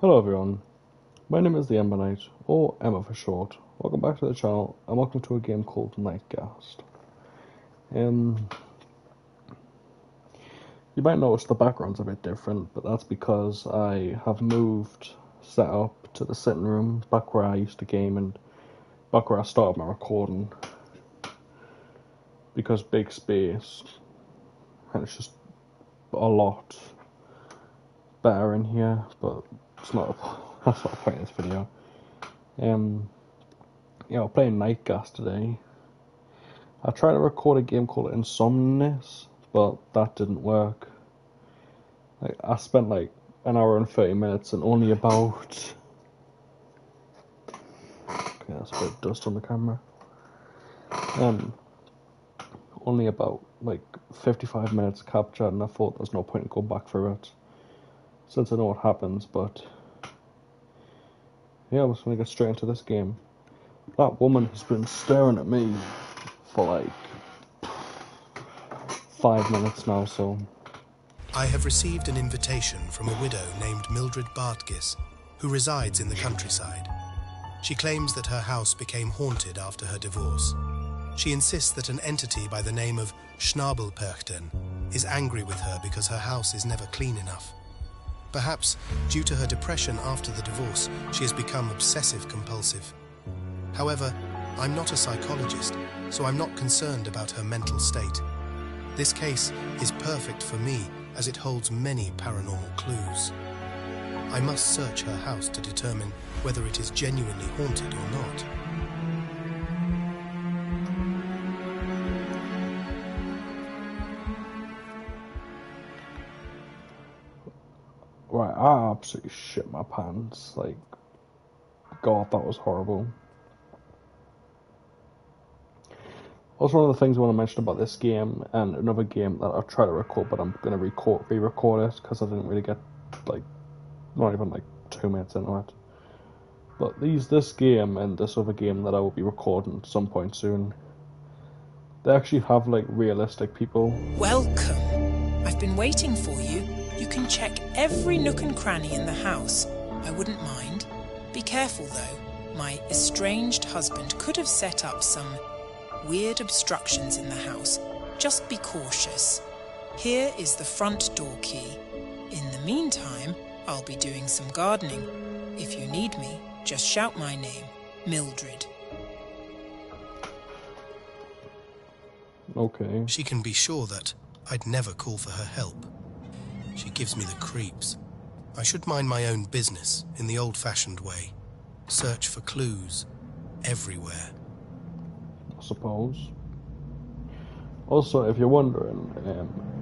Hello everyone, my name is the Ember Knight, or Emma for short. Welcome back to the channel, and welcome to a game called Nightghast. You might notice the background's a bit different, but that's because I have moved setup to the sitting room, back where I used to game and back where I started my recording. Because big space, and it's just a lot better in here, but that's not a point in this video. Yeah, we're playing Nightghast today. I tried to record a game called Insomniac, but that didn't work. Like, I spent like an hour and 30 minutes and only about... Okay, that's a bit of dust on the camera. Only about like 55 minutes captured, and I thought there's no point in going back for it, since I know what happens, but... yeah, we're just going to get straight into this game. That woman has been staring at me for like 5 minutes now, so... I have received an invitation from a widow named Mildred Bartgis, who resides in the countryside. She claims that her house became haunted after her divorce. She insists that an entity by the name of Schnabelperchten is angry with her because her house is never clean enough. Perhaps due to her depression after the divorce, she has become obsessive-compulsive. However, I'm not a psychologist, so I'm not concerned about her mental state. This case is perfect for me, as it holds many paranormal clues. I must search her house to determine whether it is genuinely haunted or not. Right, I absolutely shit my pants, like, God, that was horrible. Also, one of the things I want to mention about this game, and another game that I've tried to record, but I'm going to re-record it, because I didn't really get, like, not even, like, 2 minutes into it. But this game and this other game that I will be recording at some point soon, they actually have, like, realistic people. Welcome. I've been waiting for you. You can check every nook and cranny in the house. I wouldn't mind. Be careful though. My estranged husband could have set up some weird obstructions in the house. Just be cautious. Here is the front door key. In the meantime, I'll be doing some gardening. If you need me, just shout my name, Mildred. Okay. She can be sure that I'd never call for her help. She gives me the creeps. I should mind my own business in the old-fashioned way. Search for clues everywhere, I suppose. Also, if you're wondering,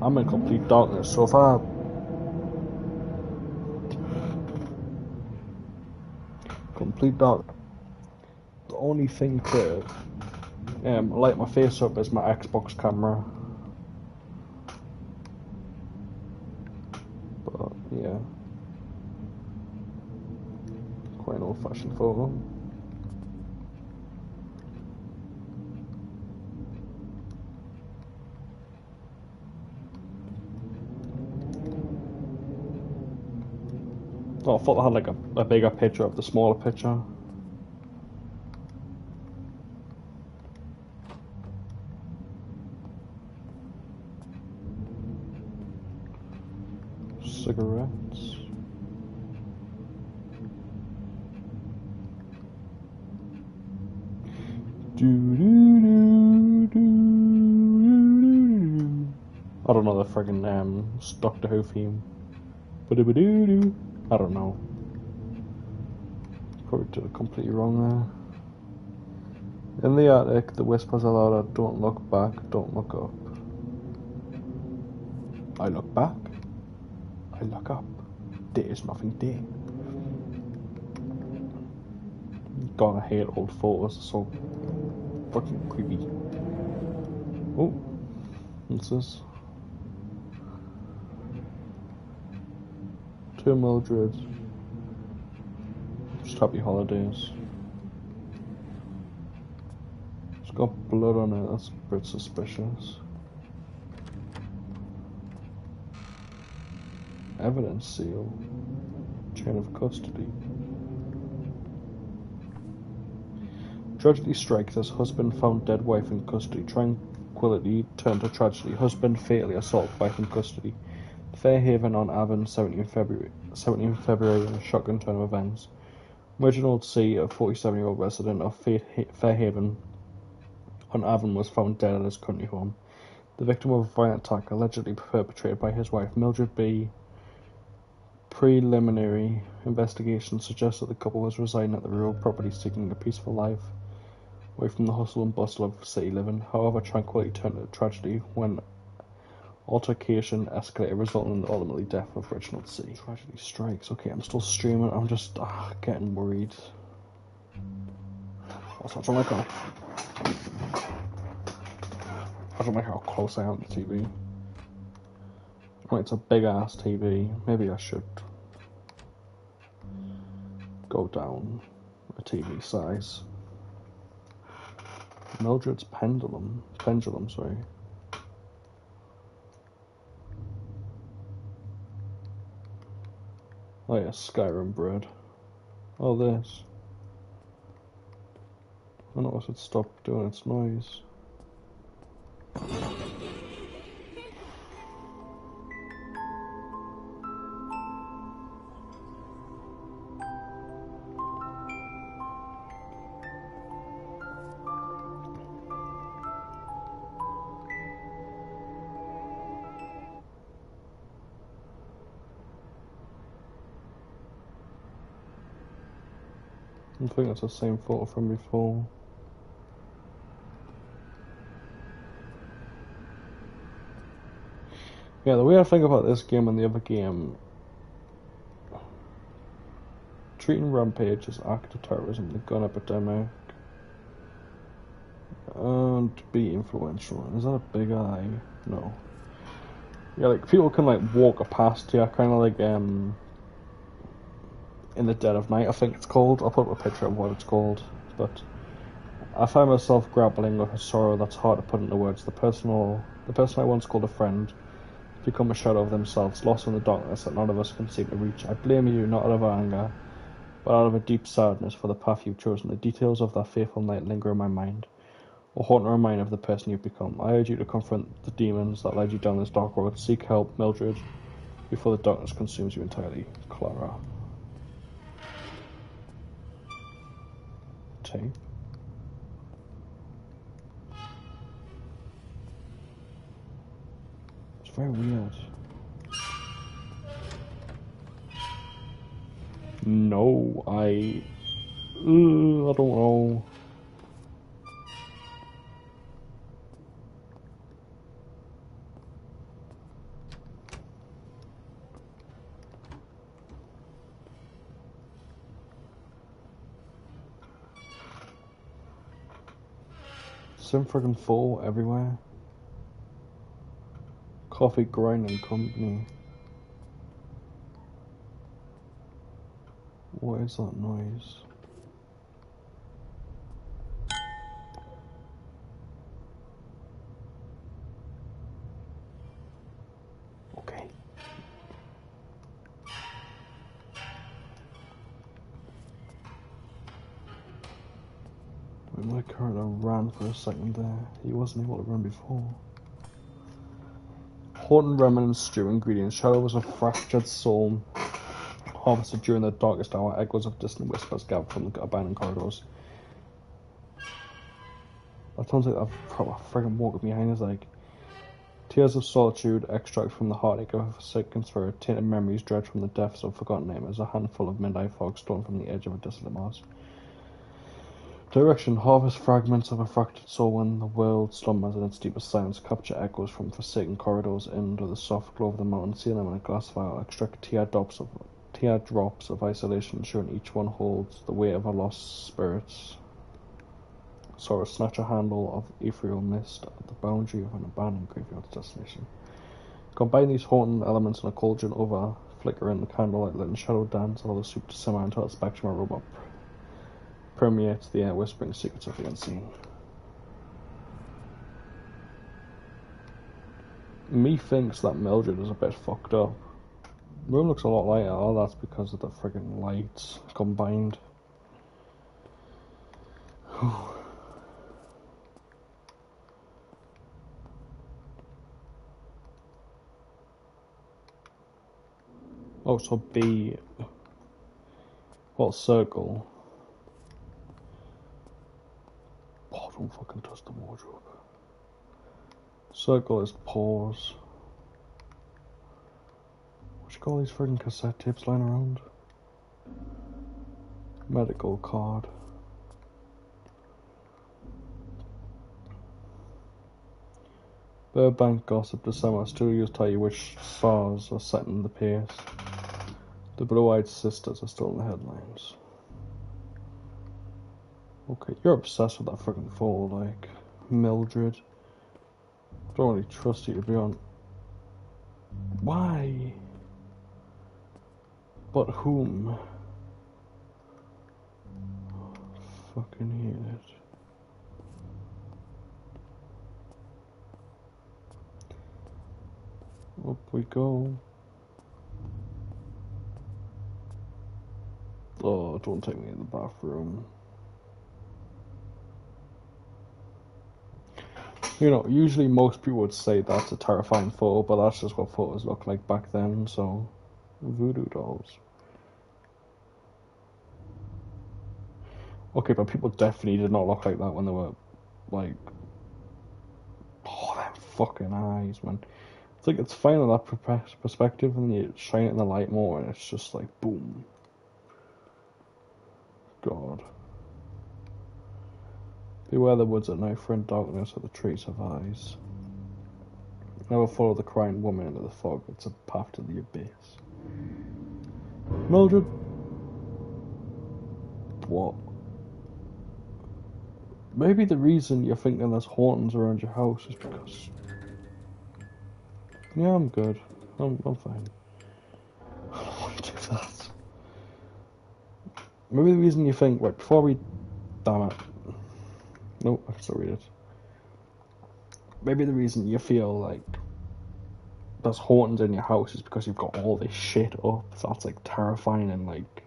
I'm in complete darkness, so The only thing to light my face up is my Xbox camera. Yeah. Quite an old-fashioned photo. Oh, I thought I had like a bigger picture of the smaller picture. Cigarettes. I don't know the friggin' Doctor Who theme. I don't know. Probably did it completely wrong there. In the attic, the whispers are louder. Don't look back, don't look up. I look back. I look up. There is nothing there. God, I hate old photos. They're so fucking creepy. Oh, what's this? To Mildred. Just happy holidays. It's got blood on it. That's a bit suspicious. Evidence seal. chain of custody. Tragedy strikes as husband found dead wife in custody. Tranquility turned to tragedy. Husband fatally assaults wife in custody. Fairhaven on Avon, 17th February, in a shocking turn of events. Reginald C., a 47-year-old resident of Fairhaven on Avon, was found dead in his country home, the victim of a violent attack allegedly perpetrated by his wife, Mildred B. Preliminary investigation suggests that the couple was residing at the rural property seeking a peaceful life away from the hustle and bustle of city living. However, tranquility turned to tragedy when altercation escalated, resulting in the ultimate death of Reginald C. Tragedy strikes. Okay, I'm still streaming. I'm just getting worried. Also, I don't like how close I am to the TV. Well, it's a big ass TV. Maybe I should go down a TV size. Mildred's pendulum. Pendulum, sorry. Oh yeah, Skyrim bread. Oh, this. I noticed it stopped doing its noise. I think that's the same photo from before. Yeah, the way I think about this game and the other game, treating Rampage as act of terrorism, the gun epidemic, and be influential. Is that a big eye? No. Yeah, like people can like walk past you, yeah, kind of like In the Dead of Night, I think it's called. I'll put up a picture of what it's called, but I find myself grappling with a sorrow that's hard to put into words. The person I once called a friend has become a shadow of themselves, lost in the darkness that none of us can seem to reach. I blame you, not out of anger, but out of a deep sadness for the path you've chosen. The details of that fateful night linger in my mind, or haunt a reminder of the person you've become. I urge you to confront the demons that led you down this dark road. Seek help, Mildred, before the darkness consumes you entirely. Clara. It's very weird. No, I don't know. Some friggin' fall everywhere. Coffee Grinding Company. What is that noise? Okay. My character ran for a second there. He wasn't able to run before. Horton remnants stew ingredients. Shadow was a fractured soul harvested during the darkest hour. Echoes of distant whispers gathered from the abandoned corridors. That sounds like that proper friggin' walk behind us, like tears of solitude, extract from the heartache of a forsaken spirit, tainted memories dredged from the depths of forgotten nightmares. A handful of midnight fog stormed from the edge of a desolate Mars. Direction, harvest fragments of a fractured soul when the world slumbers in its deepest silence. Capture echoes from forsaken corridors under the soft glow of the mountain. Seal them in a glass vial. Extract teardrops of isolation, ensuring each one holds the weight of a lost spirit. Sorrow, snatch a handle of ethereal mist at the boundary of an abandoned graveyard's destination. Combine these haunting elements in a cauldron over flickering the candlelight, letting shadow dance, allow the soup to simmer until its back to my robot. Permeates the air, whispering secrets of the unseen. Me thinks that Mildred is a bit fucked up. The room looks a lot lighter. Oh, that's because of the friggin' lights combined. Oh, so B. What circle? Oh, don't fucking touch the wardrobe. Circle is pause. What you call these friggin' cassette tapes lying around? Medical card. Burbank gossip December. Still used to tell you which stars are setting the pace. The blue-eyed sisters are still in the headlines. Okay, you're obsessed with that friggin' photo, like Mildred. Don't really trust you to be on. Why? But whom? Oh, fucking hate it. Up we go. Oh, don't take me to the bathroom. You know, usually most people would say that's a terrifying photo, but that's just what photos look like back then, so... Voodoo dolls. Okay, but people definitely did not look like that when they were, like... Oh, them fucking eyes, man. It's like, it's fine on that perspective, and you shine it in the light more, and it's just like, boom. God. Beware the woods at night, for in darkness are the trees of eyes. Never follow the crying woman into the fog, it's a path to the abyss. Mildred! What? Maybe the reason you're thinking there's hauntings around your house is because... Yeah, I'm good. I'm fine. I don't want to do that. Maybe the reason you think, right, before we... Damn it. Nope, I can still read it. Maybe the reason you feel like there's hauntings in your house is because you've got all this shit up that's like terrifying and like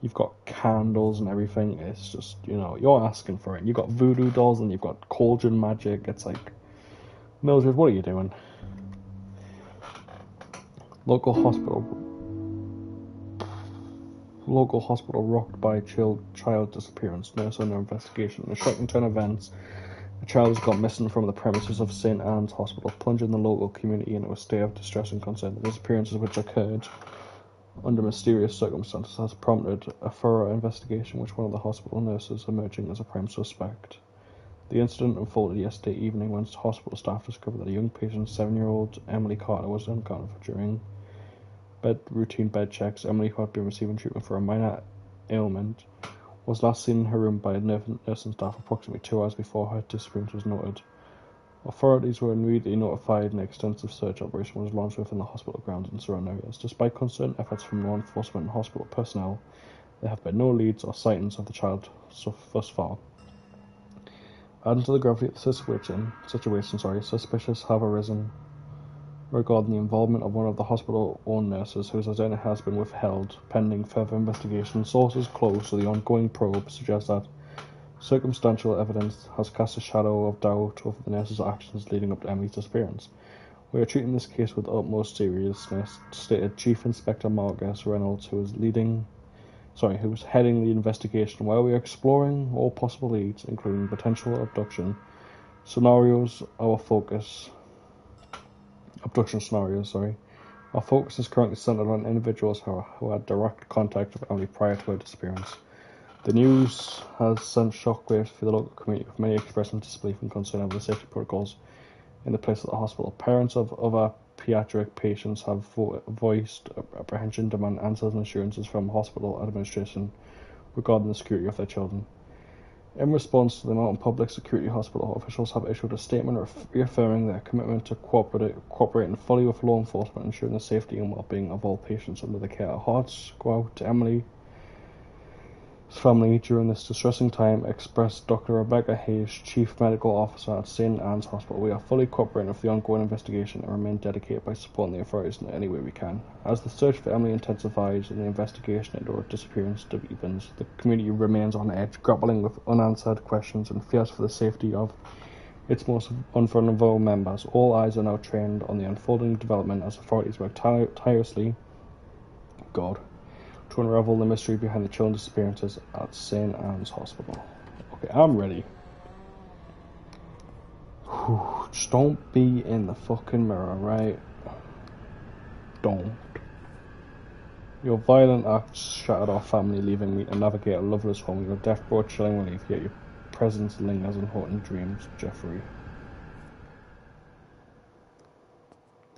you've got candles and everything. It's just, you know, you're asking for it. You've got voodoo dolls and you've got cauldron magic. It's like, Mildred, what are you doing? Local hospital rocked by a child disappearance. Nurse under investigation. In a shocking turn of events, a child has gone missing from the premises of St. Anne's Hospital, plunging the local community into a state of distress and concern. The disappearances, which occurred under mysterious circumstances, has prompted a thorough investigation, with one of the hospital nurses emerging as a prime suspect. The incident unfolded yesterday evening when hospital staff discovered that a young patient, 7-year-old Emily Carter, was unaccounted for during routine bed checks. Emily, who had been receiving treatment for a minor ailment, was last seen in her room by a nurse and staff approximately 2 hours before her disappearance was noted. Authorities were immediately notified and an extensive search operation was launched within the hospital grounds and surrounding areas. Despite concerned efforts from law enforcement and hospital personnel, there have been no leads or sightings of the child thus far. Adding to the gravity of the situation, suspicions have arisen regarding the involvement of one of the hospital-owned nurses whose identity has been withheld pending further investigation. Sources close to the ongoing probe suggest that circumstantial evidence has cast a shadow of doubt over the nurse's actions leading up to Emily's disappearance. We are treating this case with utmost seriousness, stated Chief Inspector Marcus Reynolds, who was heading the investigation, where we are exploring all possible leads, including potential abduction scenarios. Our focus is currently centered on individuals who had direct contact with Emily prior to her disappearance. The news has sent shockwaves through the local community, with many expressing disbelief and concern over the safety protocols in the place at the hospital. Parents of other pediatric patients have voiced apprehension, demand answers and assurances from hospital administration regarding the security of their children. In response to the Mountain Public Security Hospital, officials have issued a statement reaffirming their commitment to cooperating fully with law enforcement, ensuring the safety and well-being of all patients under the care. Hearts go out to Emily family during this distressing time, expressed Dr. Rebecca Hayes, Chief Medical Officer at St. Anne's Hospital. We are fully cooperating with the ongoing investigation and remain dedicated by supporting the authorities in any way we can. As the search for Emily intensifies and the investigation into her disappearance deepens, the community remains on edge, grappling with unanswered questions and fears for the safety of its most vulnerable members. All eyes are now trained on the unfolding development as authorities work tirelessly to unravel the mystery behind the children's disappearances at St. Anne's Hospital. Okay, I'm ready. Whew, just don't be in the fucking mirror, right? Don't. Your violent acts shattered our family, leaving me to navigate a loveless home. Your death brought chilling relief, yet your presence lingers in haunting dreams, Jeffrey.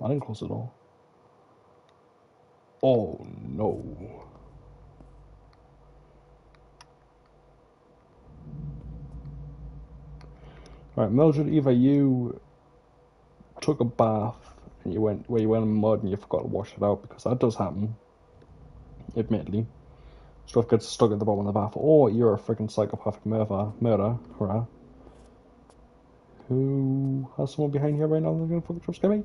I didn't close the door. Oh no. Right, Mildred, either you took a bath and you went in mud and you forgot to wash it out, because that does happen, admittedly. Stuff gets stuck at the bottom of the bath, or you're a freaking psychopathic murderer who has someone behind here right now that's gonna fucking scare me.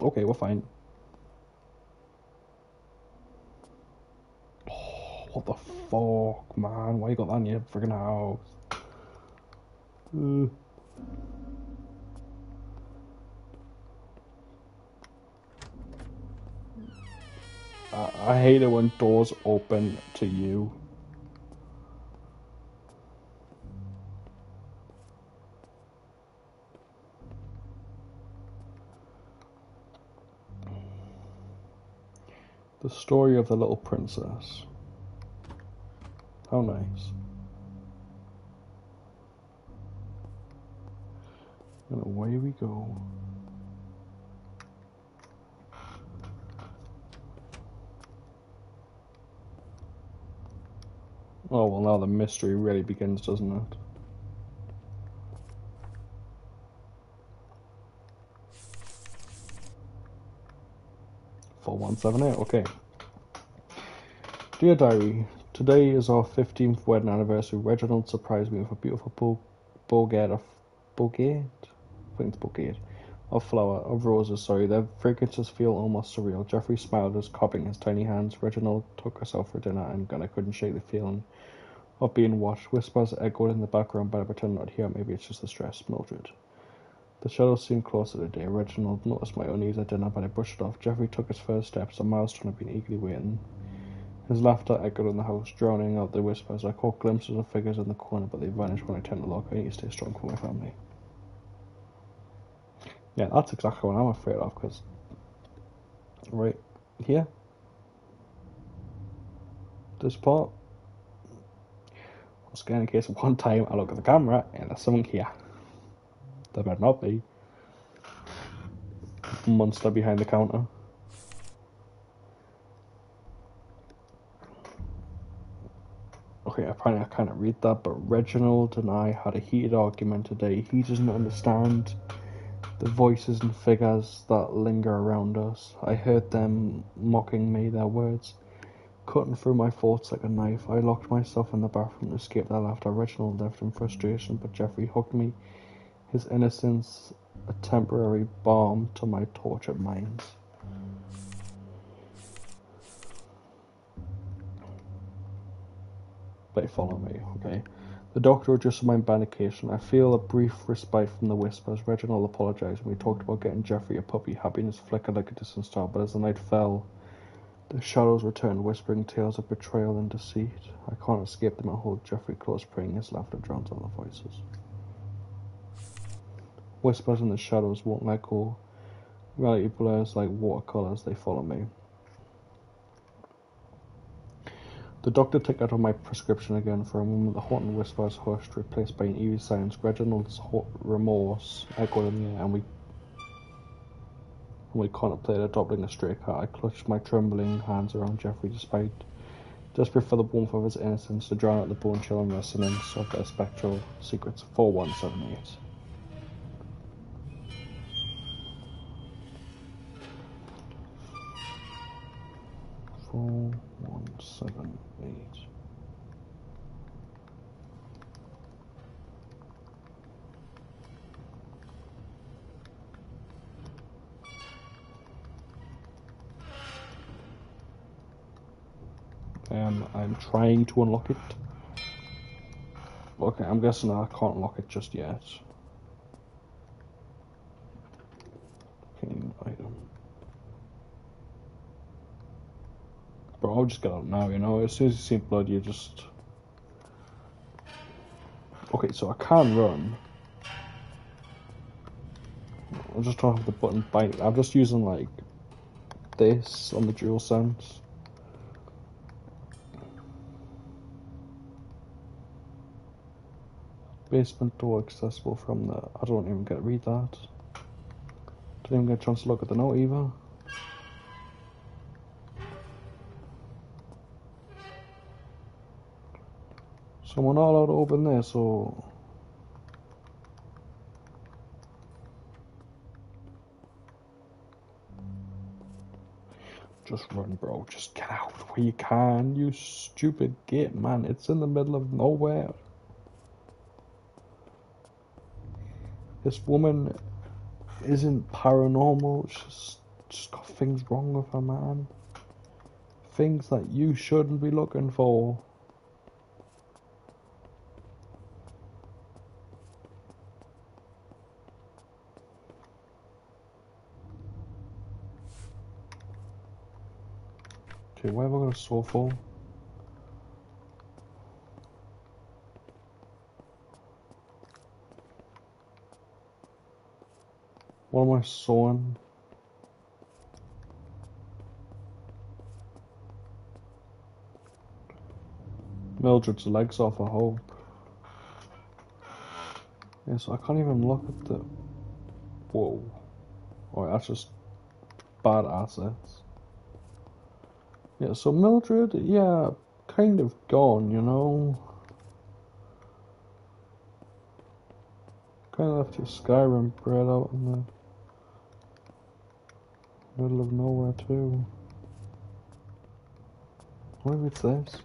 Okay, we're fine. Oh, what the fuck, man? Why you got that in your freaking house? I hate it when doors open to you. The story of the little princess. How nice. And away we go. Oh, well, now the mystery really begins, doesn't it? $4178, okay. Dear Diary, today is our 15th wedding anniversary. Reginald surprised me with a beautiful bouquet of roses, sorry. Their fragrances feel almost surreal. Jeffrey smiled as cupping his tiny hands. Reginald took us out for dinner, and I couldn't shake the feeling of being watched. Whispers echoed in the background, but I pretend not to hear. Maybe it's just the stress. Mildred. The shadows seemed closer today. Reginald noticed my unease at dinner, but I brushed it off. Jeffrey took his first steps, a milestone I'd been eagerly waiting. His laughter echoed in the house, drowning out the whispers. I caught glimpses of figures in the corner, but they vanished when I turned the lock. I need to stay strong for my family. Yeah, that's exactly what I'm afraid of, because right here, this part, I'm scared in case one time I look at the camera and there's someone here. There better not be. Monster behind the counter. Okay, apparently I can't read that, but Reginald and I had a heated argument today. He doesn't understand the voices and figures that linger around us. I heard them mocking me, their words cutting through my thoughts like a knife. I locked myself in the bathroom to escape their laughter. Reginald left in frustration, but Jeffrey hugged me, his innocence a temporary balm to my tortured mind. They follow me, okay? The doctor adjusted my medication. I feel a brief respite from the whispers. Reginald apologized when we talked about getting Jeffrey a puppy. Happiness flickered like a distant star, but as the night fell, the shadows returned, whispering tales of betrayal and deceit. I can't escape them. I hold Jeffrey close, praying his laughter drowns out the voices. Whispers in the shadows won't let go. Reality blurs like watercolors. They follow me. The doctor took out my prescription again. For a moment, the haunting whispers hushed, replaced by an eerie silence. Reginald's remorse echoed in the air, and we contemplated adopting a stray cat. I clutched my trembling hands around Jeffrey, desperate for the warmth of his innocence to drown out the bone-chilling resonance of their spectral secrets. 4178. I'm trying to unlock it. Okay, I'm guessing I can't unlock it just yet. Item. But I'll just get out now, you know. As soon as you see blood, you just... Okay, so I can run. I'm just trying to have the button bite. I'm just using, like, this on the dual sense. Basement door accessible from the... I don't even get to read that. Didn't even get a chance to look at the note either. So we're not allowed to open this, so... Just run, bro. Just get out where you can, you stupid git, man. It's in the middle of nowhere. This woman isn't paranormal, she's just got things wrong with her, man. Things that you shouldn't be looking for. Okay, where have I got a saw for? What am I sawing? Mildred's legs off, I hope. Yeah, so I can't even look at the... Whoa. Alright, that's just bad assets. Yeah, so Mildred, yeah, kind of gone, you know? Kind of left your Skyrim bread out in there. Middle of nowhere too. What if it's this?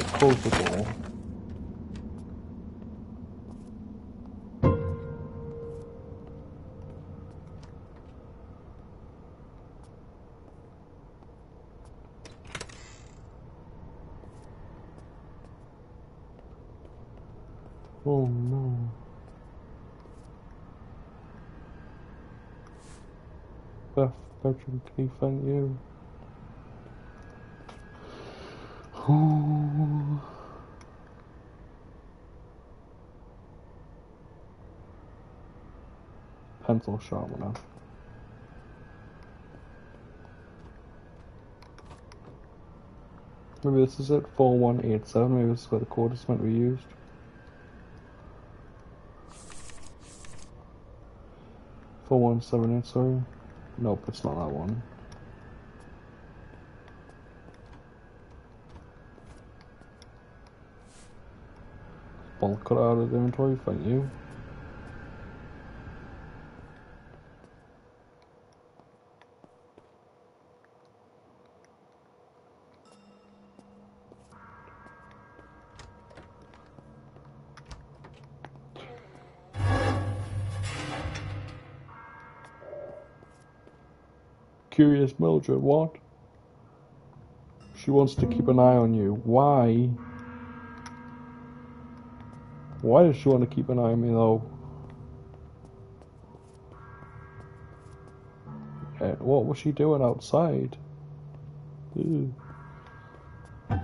It closed the door. Oh no. Bedroom key, thank you. Oh. Pencil sharpener. Maybe this is it, 4187, maybe this is where the code is meant to be used. For 178, sorry. Nope, it's not that one. Bolt cut out of the inventory, thank you. Curious Mildred, what? She wants to keep an eye on you. Why? Why does she want to keep an eye on me though? What was she doing outside? Ew. I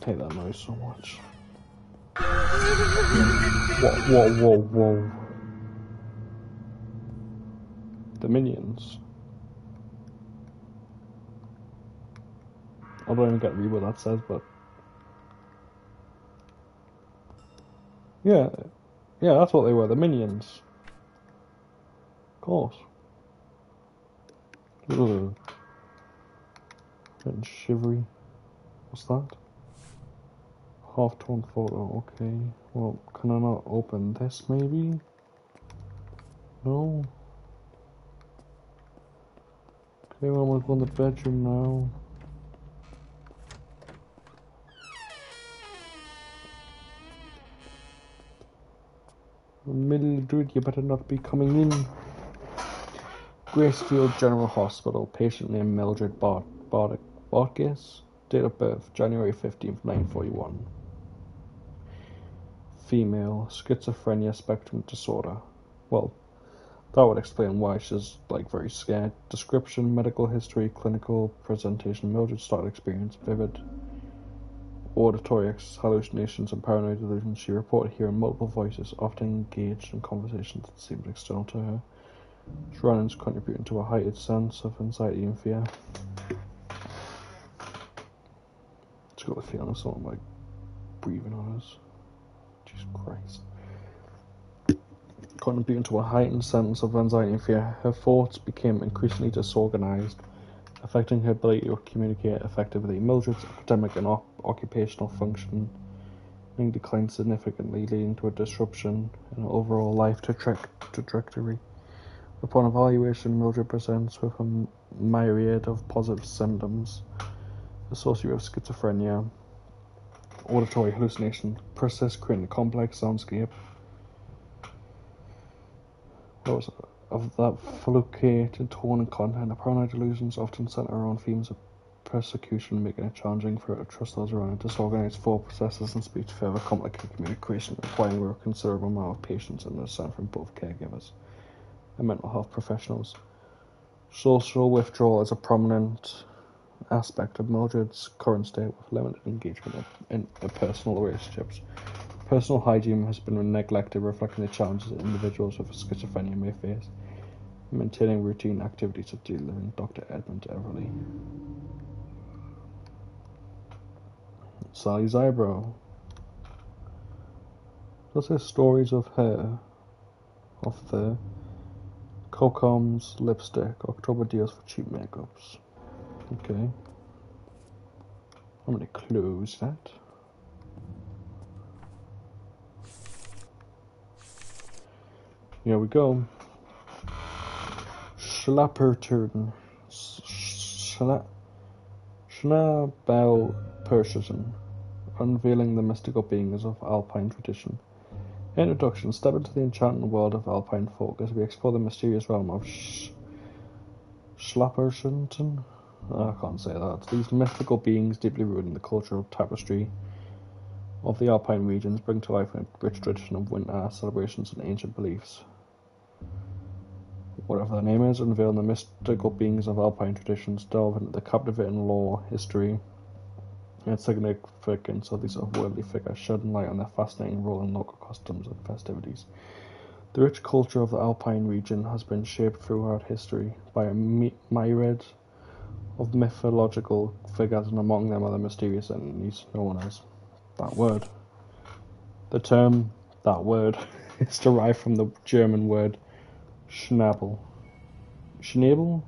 take that noise so much. Whoa. The minions. I don't even get to read what that says, but... Yeah. Yeah, that's what they were, the minions. Of course. Ugh. Getting shivery. What's that? Half-torn photo, okay. Well, can I not open this, maybe? No. Okay, well, I'm gonna go in the bedroom now. Mildred, you better not be coming in. Gracefield General Hospital, patient name Mildred Bartgis, date of birth January 15th, 1941. Female, schizophrenia spectrum disorder. Well, that would explain why she's very scared. Description, medical history, clinical presentation. Mildred started experience vivid auditory hallucinations and paranoid delusions. She reported hearing multiple voices, often engaged in conversations that seemed external to her. Surroundings contributing to a heightened sense of anxiety and fear. She's got the feeling of someone breathing on us. Jesus Christ. Contributing to a heightened sense of anxiety and fear, her thoughts became increasingly disorganized, affecting her ability to communicate effectively. Mildred's academic and occupational functioning declined significantly, leading to a disruption in her overall life trajectory. Upon evaluation, Mildred presents with a myriad of positive symptoms associated with schizophrenia, auditory hallucination, persist creating a complex soundscape. Those of that fluctuating tone and content, the paranoid delusions often center around themes of persecution, making it challenging for her to trust those around her. Disorganized thought processes and speech, further complicated communication, requiring a considerable amount of patience and understanding from both caregivers and mental health professionals. Social withdrawal is a prominent aspect of Mildred's current state, with limited engagement in personal relationships. Personal hygiene has been neglected, reflecting the challenges that individuals with schizophrenia may face. Maintaining routine activities of daily living. Dr. Edmund Everly. Sally Zaybro. Does there stories of her, of the Cocoms, lipstick, October deals for cheap makeups. Okay. I'm gonna close that. Here we go. Schnabelperchten. Schnabelperchten. Unveiling the mystical beings of Alpine tradition. Introduction. Step into the enchanting world of Alpine folk as we explore the mysterious realm of Schnabelperchten. I can't say that. These mythical beings, deeply rooted in the cultural tapestry of the Alpine regions, bring to life a rich tradition of winter celebrations and ancient beliefs. Whatever their name is, unveiling the mystical beings of Alpine traditions, delve into the captivating lore, history, and significance of these otherworldly figures, shedding light on their fascinating role in local customs and festivities. The rich culture of the Alpine region has been shaped throughout history by a myriad of mythological figures, and among them are the mysterious entities known as that word. The term that word is derived from the German word Schnabel. Schnabel,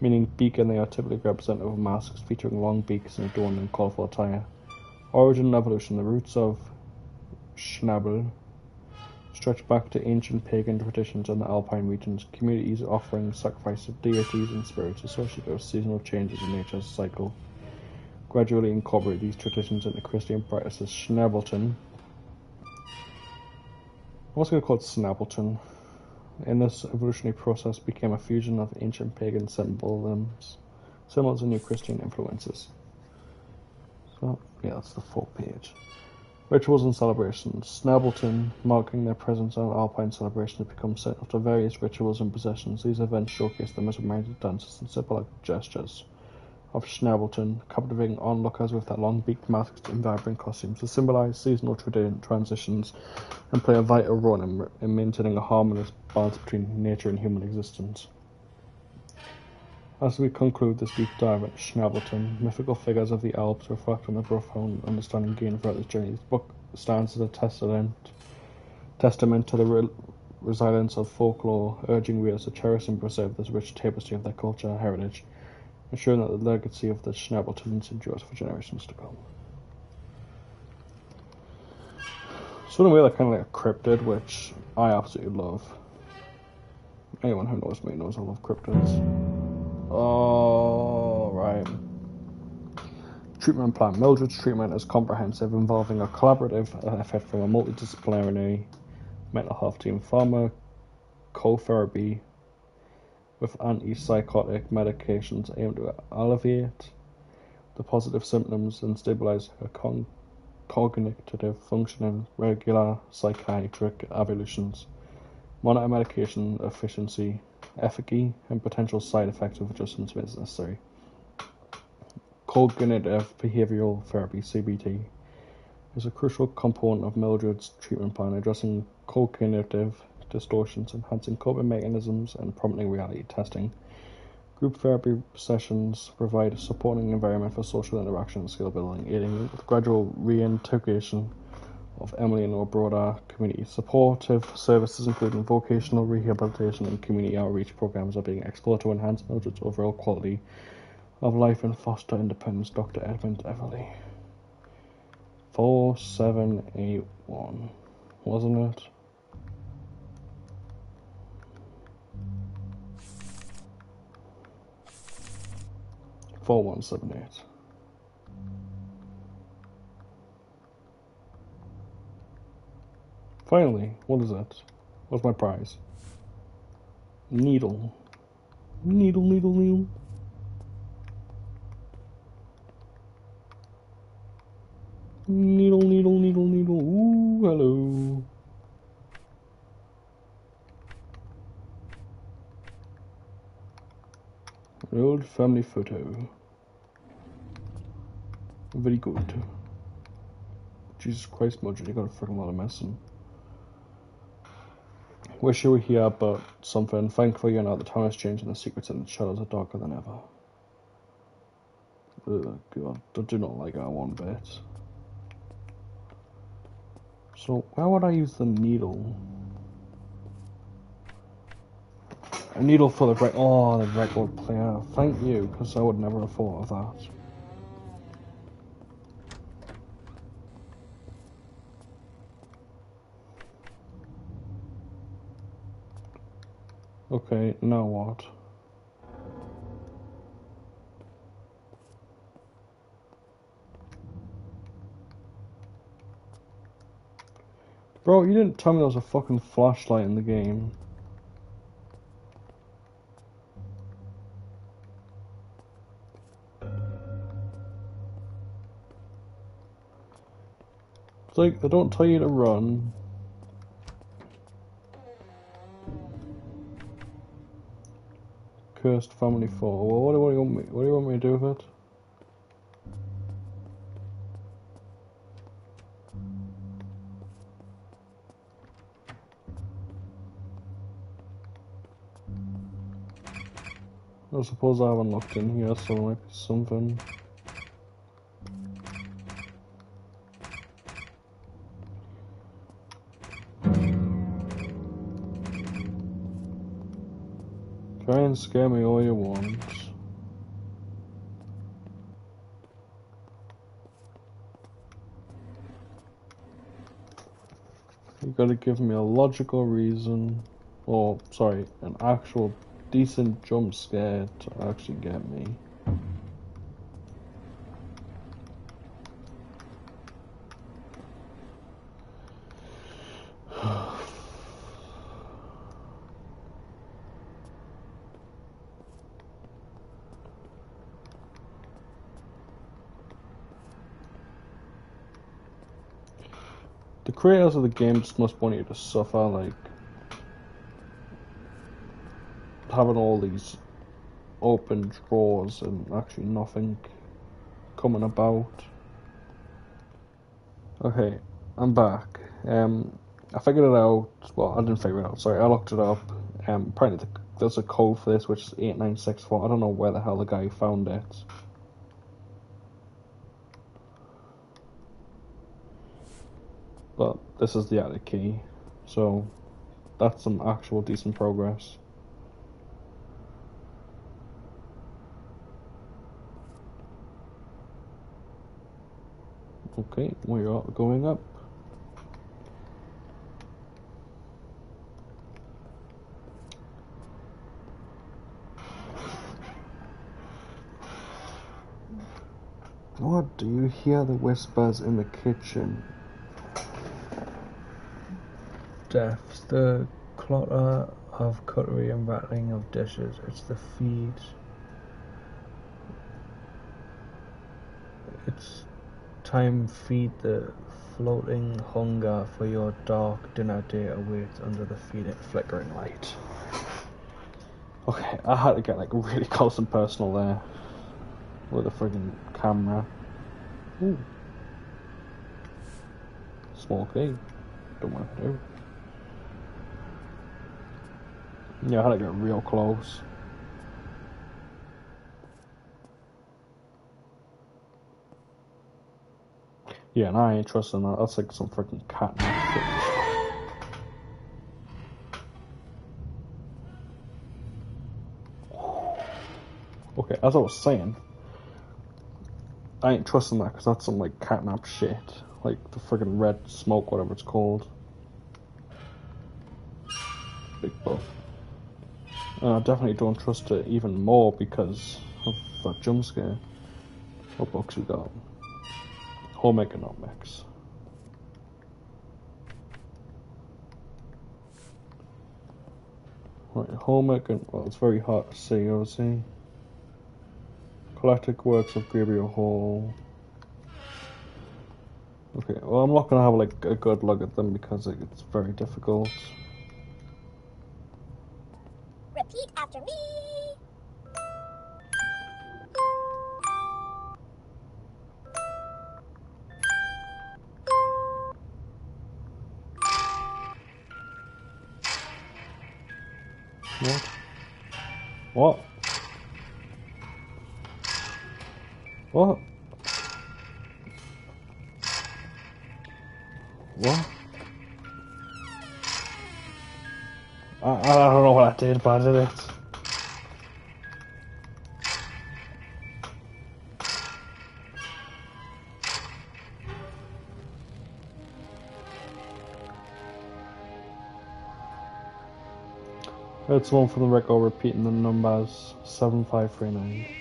meaning beak, and they are typically representative of masks featuring long beaks and adorned in colorful attire. Origin and evolution. The roots of Schnabel stretch back to ancient pagan traditions in the Alpine regions, communities offering sacrifice to deities and spirits associated with seasonal changes in nature's cycle. Gradually incorporate these traditions into Christian practices. Schnabelton. I was going to call it Schnabelton. In this evolutionary process became a fusion of ancient pagan symbols and new Christian influences. So, yeah, that's the full page. Rituals and celebrations. Schnabelton, marking their presence on Alpine celebrations, become set up to various rituals and possessions. These events showcase the measured dances and symbolic gestures of Schnabelton, captivating onlookers with their long-beaked masks and vibrant costumes to symbolize seasonal transitions and play a vital role in maintaining a harmonious balance between nature and human existence. As we conclude this deep dive at Schnabelton, mythical figures of the Alps, reflect on the profound understanding gained throughout this journey. This book stands as a testament to the resilience of folklore, urging readers to cherish and preserve this rich tapestry of their culture and heritage, ensuring that the legacy of the Schnabeltons endures for generations to come. So in a way, they're kind of like a cryptid, which I absolutely love. Anyone who knows me knows I love cryptids. Oh, right. Treatment plan. Mildred's treatment is comprehensive, involving a collaborative effort from a multidisciplinary mental health team, pharmacotherapy, with antipsychotic medications aimed to alleviate the positive symptoms and stabilize her cognitive functioning. Regular psychiatric evaluations, monitor medication efficiency, efficacy, and potential side effects of adjustments when necessary. Cognitive behavioral therapy (CBT) is a crucial component of Mildred's treatment plan, addressing cognitive distortions, enhancing coping mechanisms, and prompting reality testing. Group therapy sessions provide a supporting environment for social interaction and skill building, aiding with gradual reintegration of Emily in our broader community. Supportive services, including vocational rehabilitation and community outreach programs, are being explored to enhance Mildred's overall quality of life and foster independence. Dr. Edmund Everly. 4781, wasn't it? Four 178. Finally, what is it? What's my prize? Needle. Needle, needle, needle. Needle, needle, needle, needle. Ooh, hello. An old family photo. Very good. Jesus Christ, Mildred, you got a freaking lot of medicine. Wish you were here about something. Thankfully, you know, the town has changed and the secrets and the shadows are darker than ever. Oh God, I do not like that one bit. So, where would I use the needle? A needle for the record. Oh, the record player. Thank you, because I would never have thought of that. Okay, now what? Bro, you didn't tell me there was a fucking flashlight in the game. It's like, they don't tell you to run. Cursed family photo. Well, what do you want me to do with it? I suppose I haven't looked in here, so it might be something. Try and scare me all you want. You gotta give me a logical reason, or sorry, an actual decent jump scare to actually get me. The creators of the game just must want you to suffer, like, having all these open drawers and actually nothing coming about. Okay, I'm back. I figured it out. Well, I didn't figure it out, sorry, I looked it up. Apparently there's a code for this, which is 8964. I don't know where the hell the guy found it. But this is the attic key, so that's some actual decent progress. Okay, we are going up. What do you hear? The whispers in the kitchen. Death, the clutter of cutlery and rattling of dishes. It's the feeds. It's time feed the floating hunger, for your dark dinner day awaits under the flickering light. Okay, I had to get like really close and personal there with the friggin' camera. Ooh. Small key. Don't want to do. Yeah, I had to get real close. Yeah, and I ain't trusting that. That's like some freaking cat shit. Okay, as I was saying, I ain't trusting that because that's some like catnap shit. Like the friggin' red smoke, whatever it's called. Big buff. And I definitely don't trust it even more because of that jump scare. What box we got? Home economics. Right, home economics. Well, it's very hard to see, obviously. Collected works of Gabriel Hall. Okay, well, I'm not gonna have like a good look at them because like, it's very difficult. Repeat after me. What? What? What? I don't know what I did, but I did it. It's one from the record repeating the numbers 7539.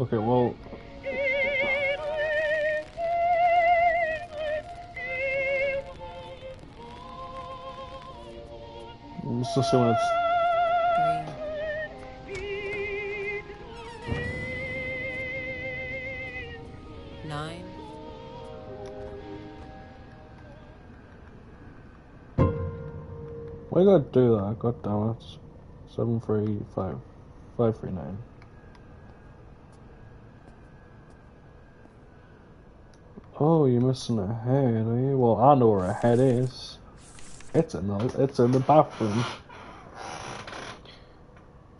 Okay, well, let's just see when it's. Why gotta do that? God damn it. 735 539. Oh, you're missing a head, are you? Well, I know where a head is. It's in the bathroom.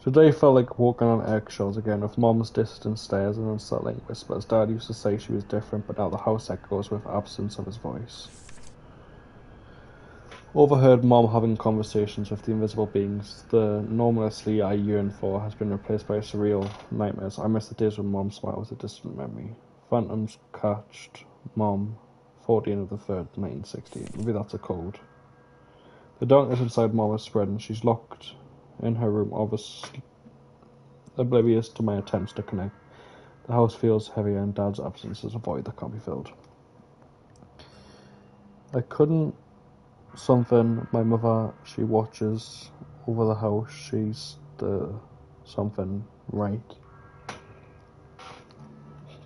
Today felt like walking on eggshells again, with Mom's distant stares and unsettling whispers. Dad used to say she was different, but now the house echoes with absence of his voice. Overheard Mom having conversations with the invisible beings. The normalcy I yearn for has been replaced by surreal nightmares. I miss the days when Mom smiled with a distant memory. Phantoms catched Mom, 14/3, 1960. Maybe that's a code. The darkness inside Mom is spreading. She's locked in her room, obviously oblivious to my attempts to connect. The house feels heavier, and Dad's absence is a void that can't be filled. I couldn't something. My mother, she watches over the house. She's the something, right?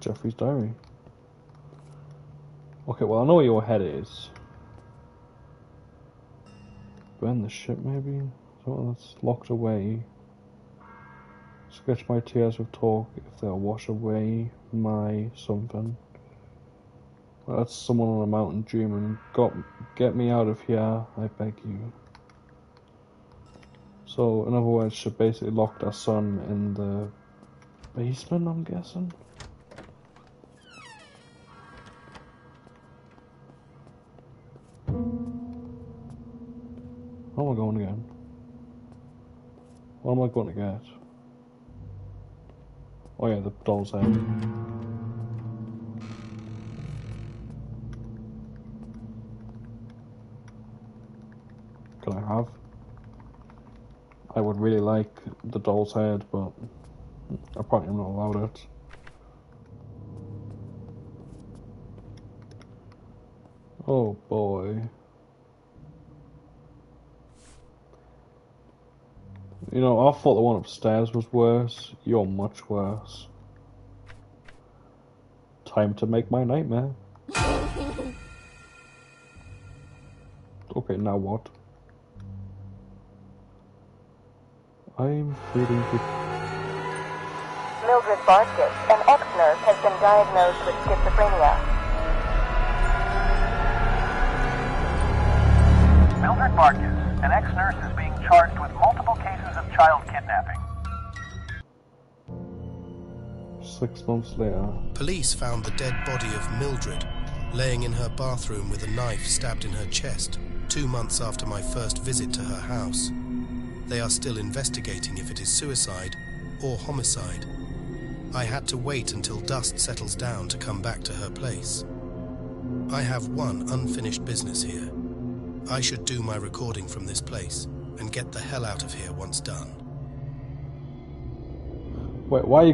Jeffrey's diary. Okay, well, I know where your head is. Burn the ship, maybe? Something that's locked away. Sketch my tears with talk if they'll wash away my something. Well, that's someone on a mountain dreaming. Get me out of here, I beg you. So, in other words, she basically locked her son in the basement, I'm guessing? Where am I going again? What am I going to get? Oh yeah, the doll's head. Can I have? I would really like the doll's head, but apparently I'm not allowed it. Oh boy. You know, I thought the one upstairs was worse. You're much worse. Time to make my nightmare. Okay, now what? I'm feeling good. Mildred Bartgis, an ex-nurse, has been diagnosed with schizophrenia. Mildred Bartgis, an ex-nurse, is being charged with multiple cases of child kidnapping. 6 months later. Police found the dead body of Mildred laying in her bathroom with a knife stabbed in her chest 2 months after my first visit to her house. They are still investigating if it is suicide or homicide. I had to wait until dust settles down to come back to her place. I have one unfinished business here. I should do my recording from this place and get the hell out of here once done. Wait, why?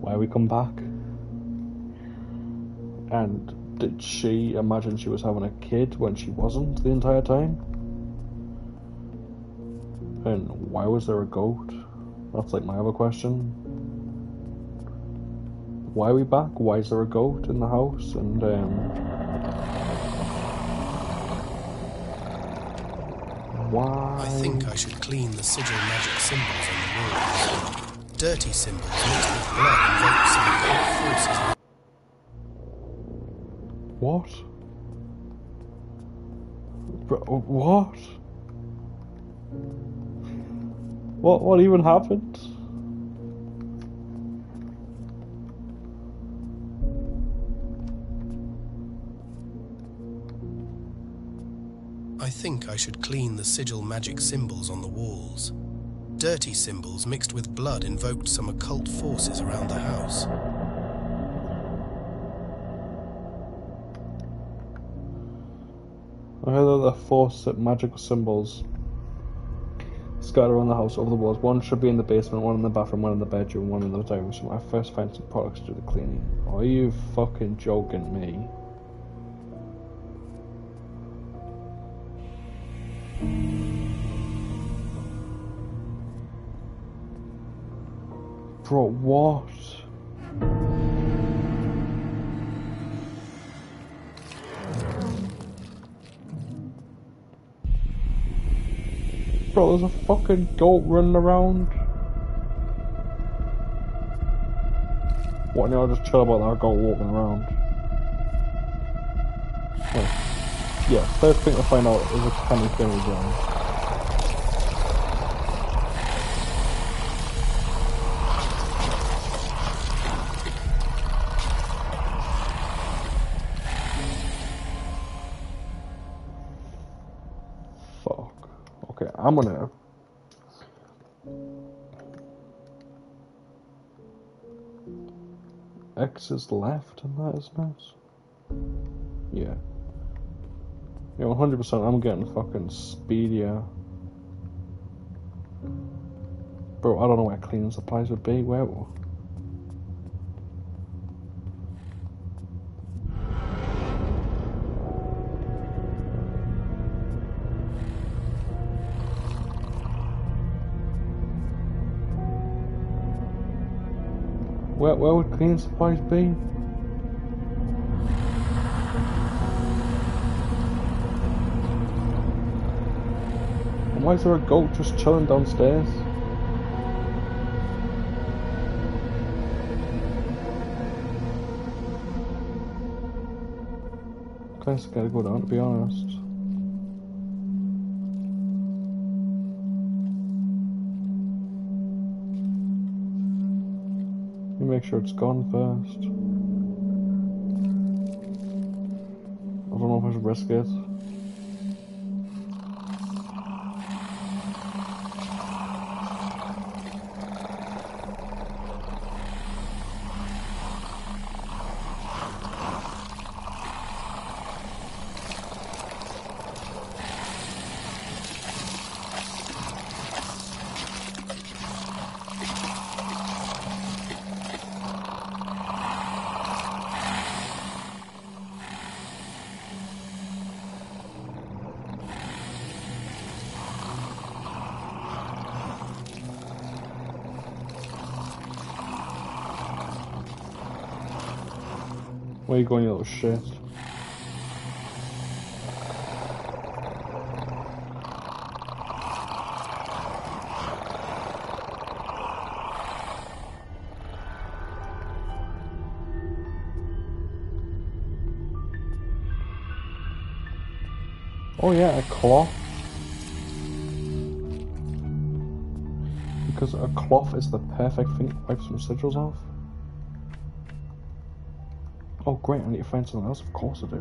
Why we come back? And did she imagine she was having a kid when she wasn't the entire time? And why was there a goat? That's like my other question. Why are we back? Why is there a goat in the house? And why? I think I should clean the sigil magic symbols on the walls. Dirty symbols mixed with blood evokes some dark forces. What? What? What even happened? I think I should clean the sigil magic symbols on the walls. Dirty symbols mixed with blood invoked some occult forces around the house. I heard that the force that magical symbols scattered around the house over the walls. One should be in the basement, one in the bathroom, one in the bedroom, one in the dining room. I first find some products to do the cleaning. Are you fucking joking me? Bro, what? Bro, there's a fucking goat running around. What, now I'll just chill about that goat walking around. Wait. Yeah, first thing to find out is a tiny thing again. I'm gonna. X is left, and that is nice. Yeah. Yeah, 100%. I'm getting fucking speedier. Bro, I don't know where cleaning supplies would be. Where? Where would cleaning supplies be? And why is there a goat just chilling downstairs? I'm kinda scared to go down, to be honest. Make sure it's gone first. I don't know if I should risk it. Where are you going, you little shit? Oh yeah, a cloth. Because a cloth is the perfect thing to wipe some sigils off. Oh great, I need to find something else, of course I do.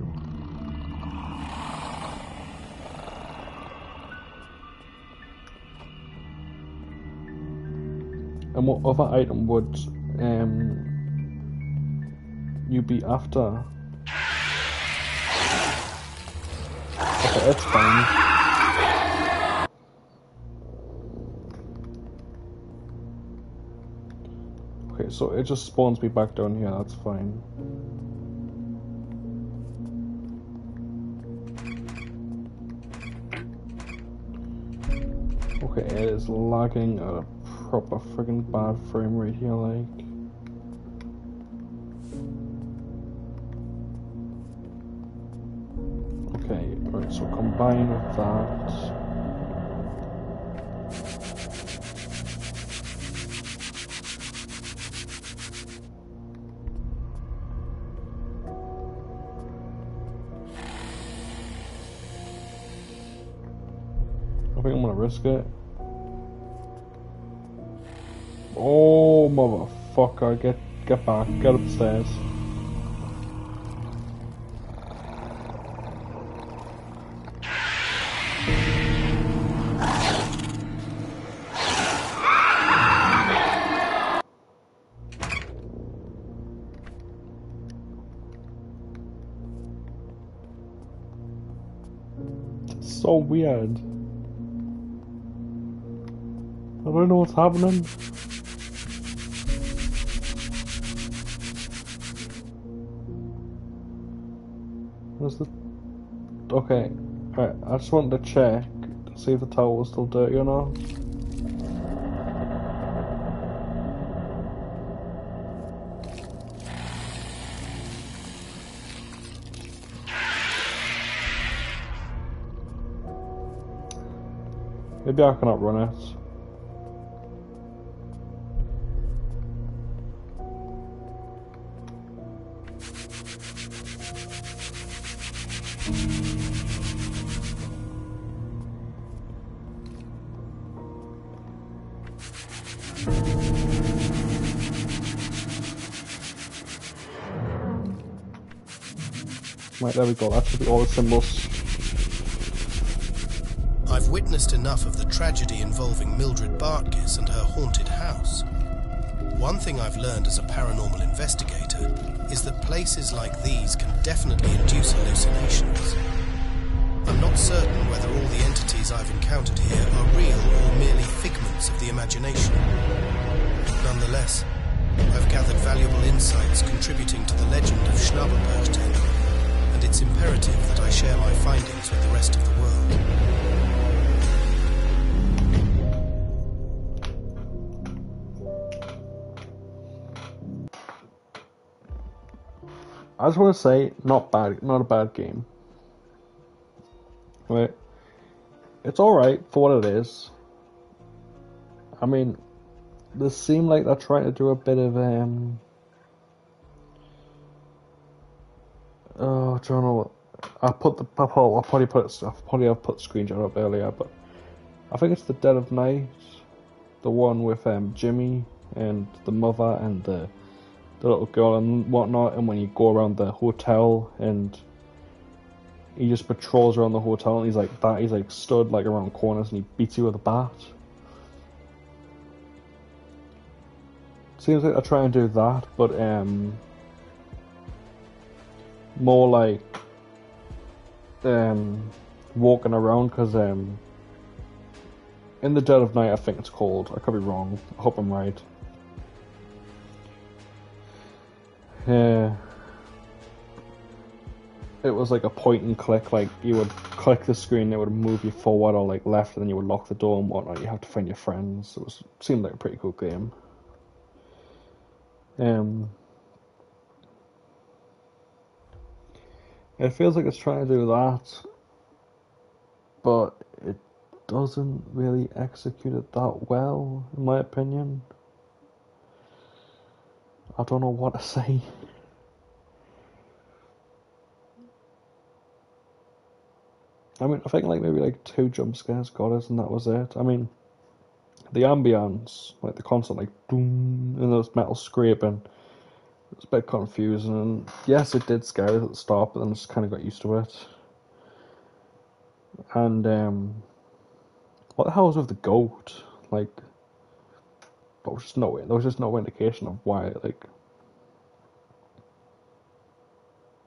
And what other item would you be after? Okay, that's fine. So it just spawns me back down here, that's fine. Okay, it is lagging at a proper friggin' bad frame rate here, like. Okay, alright, so combine with that. It. Oh motherfucker, get back, get upstairs. It's so weird. I don't know what's happening. Where's the... Okay, alright, I just wanted to check to see if the towel was still dirty or not. Maybe I can outrun it. Right, there we go, that should be all the symbols. I've witnessed enough of the tragedy involving Mildred Bartgis and her haunted house. One thing I've learned as a paranormal investigator is that places like these can definitely induce hallucinations. I'm not certain whether all the entities I've encountered here are real or merely figments of the imagination. Nonetheless, I've gathered valuable insights contributing to the legend of Schnabelperchten. And it's imperative that I share my findings with the rest of the world. I just want to say, not bad, not a bad game. Right? It's alright for what it is. I mean, they seem like they're trying to do a bit of Oh, do you know what? I probably put screenshot up earlier, but I think it's The Dead of Night, the one with Jimmy and the mother and the little girl and whatnot. And when you go around the hotel and he just patrols around the hotel, and he's like that. He's like stood like around corners and he beats you with a bat. Seems like they're trying to do that, but more like walking around, because in The Dead of Night, I think it's called, I could be wrong, I hope I'm right, it was like a point and click, like you would click the screen, it would move you forward or like left, and then you would lock the door and whatnot. You have to find your friends. Seemed like a pretty cool game. It feels like it's trying to do that, but it doesn't really execute it that well, in my opinion. I don't know what to say. I mean, I think like maybe like 2 jump scares got us, and that was it. I mean, the ambience, like the constant like doom and those metal scraping, it was a bit confusing. And yes, it did scare us at the start, but then I just kind of got used to it. And what the hell was with the goat? Like, there was just no indication of why. Like,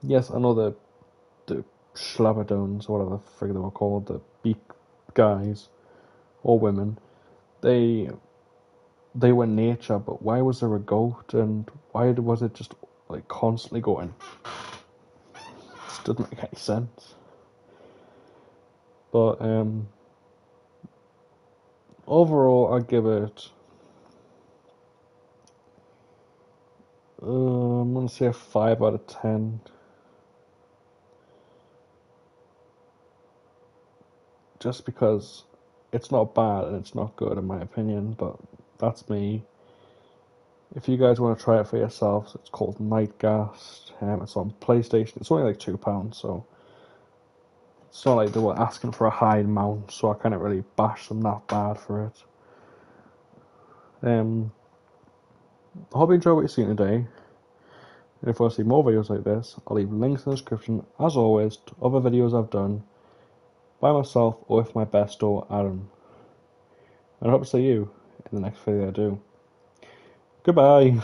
yes, I know the Schlabberdones, or whatever the frig they were called, the beak guys or women, they were nature, but why was there a goat, and why was it just like constantly going? It doesn't make any sense. But overall, I give it, I'm gonna say a 5 out of 10. Just because it's not bad and it's not good in my opinion, but that's me. If you guys want to try it for yourselves, it's called Nightghast. It's on PlayStation. It's only like £2, so it's not like they were asking for a high amount, so I can't really bash them that bad for it. I hope you enjoy what you've seen today. And if you want to see more videos like this, I'll leave links in the description, as always, to other videos I've done by myself or with my best or Adam. And I hope to see you in the next video I do. Goodbye!